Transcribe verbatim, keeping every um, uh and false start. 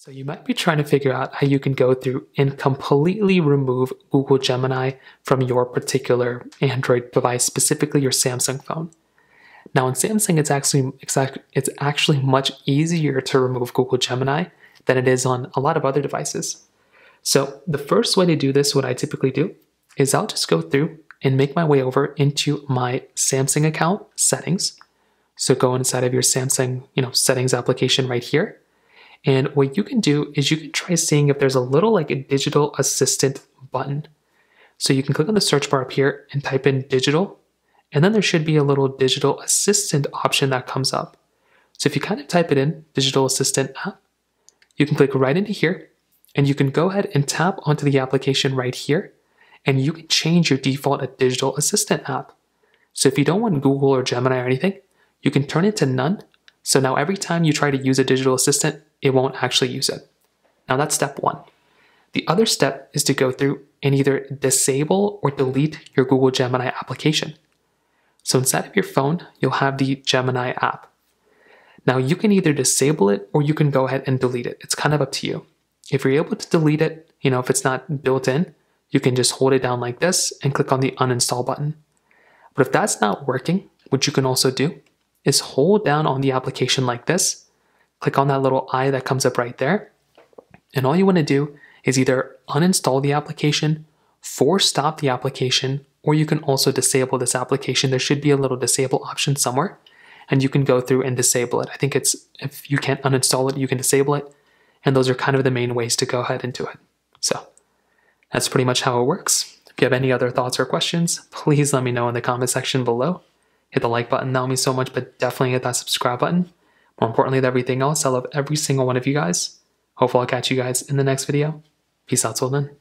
So you might be trying to figure out how you can go through and completely remove Google Gemini from your particular Android device, specifically your Samsung phone. Now on Samsung, it's actually, it's actually much easier to remove Google Gemini than it is on a lot of other devices. So the first way to do this, what I typically do, is I'll just go through and make my way over into my Samsung account settings. So go inside of your Samsung, you know, settings application right here. And what you can do is you can try seeing if there's a little like a digital assistant button. So you can click on the search bar up here and type in digital, and then there should be a little digital assistant option that comes up. So if you kind of type it in, digital assistant app, you can click right into here and you can go ahead and tap onto the application right here, and you can change your default to digital assistant app. So if you don't want Google or Gemini or anything, you can turn it to none. So now every time you try to use a digital assistant, it won't actually use it. Now that's step one. The other step is to go through and either disable or delete your Google Gemini application. So inside of your phone, you'll have the Gemini app. Now you can either disable it or you can go ahead and delete it. It's kind of up to you. If you're able to delete it, you know, if it's not built in, you can just hold it down like this and click on the uninstall button. But if that's not working, what you can also do is hold down on the application like this, click on that little eye that comes up right there, and all you want to do is either uninstall the application, force stop the application, or you can also disable this application. There should be a little disable option somewhere, and you can go through and disable it. I think it's, if you can't uninstall it, you can disable it, and those are kind of the main ways to go ahead and do it. So that's pretty much how it works. If you have any other thoughts or questions, please let me know in the comment section below. Hit the like button, that would mean so much, but definitely hit that subscribe button. More importantly than everything else, I love every single one of you guys. Hopefully I'll catch you guys in the next video. Peace out till then.